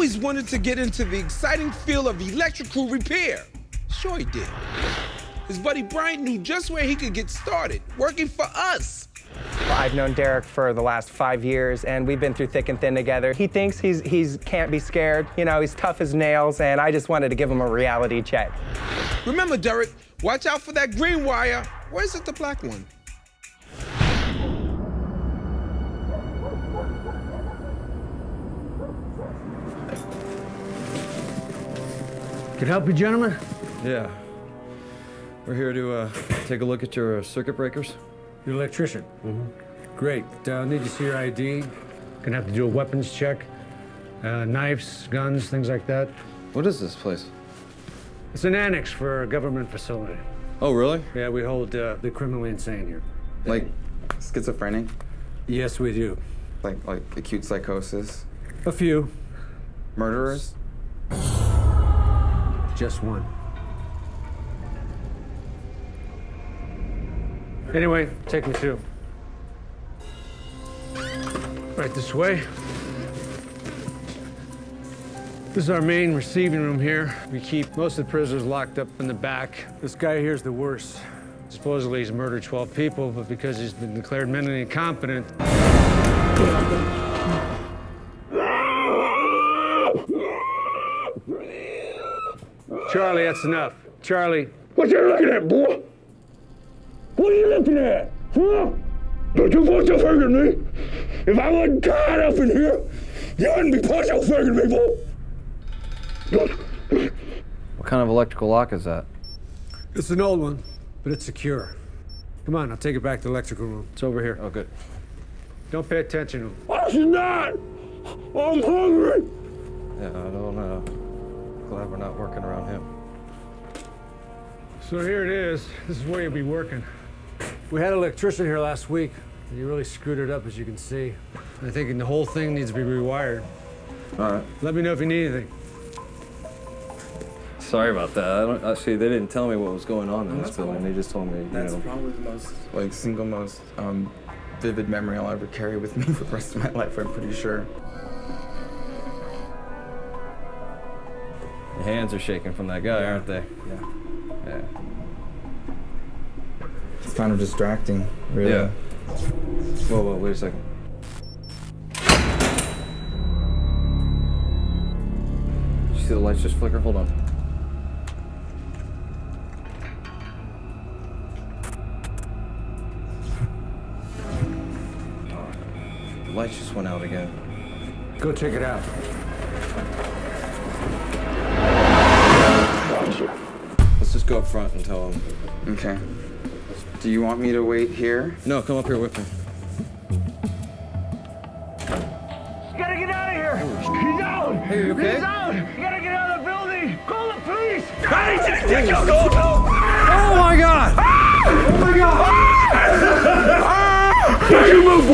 always wanted to get into the exciting field of electrical repair. Sure he did. His buddy Bryant knew just where he could get started, working for us. I've known Derek for the last 5 years, and we've been through thick and thin together. He thinks he can't be scared. You know, he's tough as nails, and I just wanted to give him a reality check. Remember, Derek, watch out for that green wire. Where is it, the black one? Can I help you, gentlemen? Yeah. We're here to take a look at your circuit breakers. You're an electrician? Mm-hmm. Great. I'll need to see your ID. Gonna have to do a weapons check. Knives, guns, things like that. What is this place? It's an annex for a government facility. Oh, really? Yeah, we hold the criminally insane here. Like schizophrenic? Yes, we do. Like acute psychosis? A few. Murderers? Just one. Anyway, take me through. Right this way. This is our main receiving room here. We keep most of the prisoners locked up in the back. This guy here's the worst. Supposedly he's murdered 12 people, but because he's been declared mentally incompetent. Charlie, that's enough. Charlie. What you looking at, boy? What are you looking at? Huh? Don't you point your finger at me. If I wasn't tied up in here, you wouldn't be pointing your finger at me, boy. What kind of electrical lock is that? It's an old one, but it's secure. Come on, I'll take it back to the electrical room. It's over here. Oh, good. Don't pay attention to him. Oh, she's not! I'm hungry! Yeah, I don't know. Glad we're not working around him. So here it is. This is where you'll be working. We had an electrician here last week, and he really screwed it up, as you can see. I'm thinking the whole thing needs to be rewired. All right. Let me know if you need anything. Sorry about that. Actually, they didn't tell me what was going on in this building. They just told me, you know. That's probably the most, single most vivid memory I'll ever carry with me for the rest of my life, I'm pretty sure. Your hands are shaking from that guy, aren't they? Yeah. Yeah. It's kind of distracting, really. Yeah. Whoa, whoa, wait a second. Did you see the lights just flicker? Hold on. The lights just went out again. Go check it out. Gotcha. Let's just go up front and tell him. Okay. Do you want me to wait here? No, come up here with me. You gotta get out of here! He's out! Hey, you okay? He's out! You gotta get out of the building! Call the police! I need you to take your gold! Oh my God! Ah! Oh my God! Ah! Did you move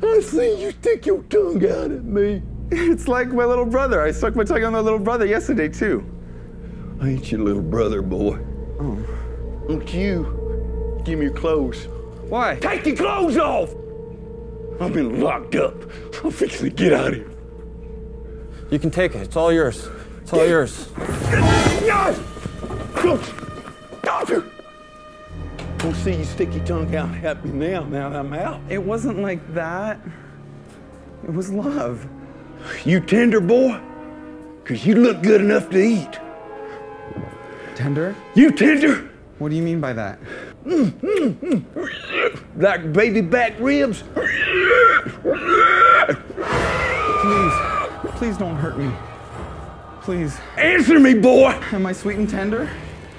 what? I seen you stick your tongue out at me. It's like my little brother. I stuck my tongue on my little brother yesterday, too. I ain't your little brother, boy. Oh. Look, you. Give me your clothes. Why? Take your clothes off! I've been locked up. I'm fixing to get out of here. You can take it. It's all yours. It's all yours. No! Don't you! Don't see you stick your tongue out at me now that I'm out. It wasn't like that. It was love. You tender, boy, because you look good enough to eat. Tender? You tender! What do you mean by that? Like baby back ribs. Please, please don't hurt me. Please. Answer me, boy! Am I sweet and tender?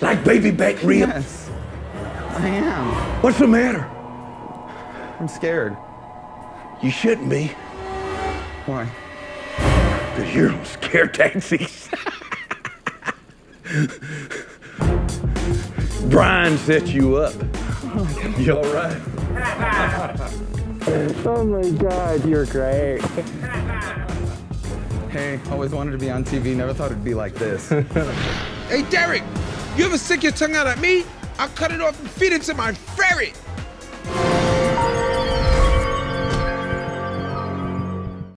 Like baby back ribs? Yes, I am. What's the matter? I'm scared. You shouldn't be. Why? Because you're on Scare Tactics. Brian set you up. Oh, you all right? Oh my God, you're great. Hey, always wanted to be on TV, never thought it'd be like this. Hey, Derek, you ever stick your tongue out at me? I'll cut it off and feed it to my ferret.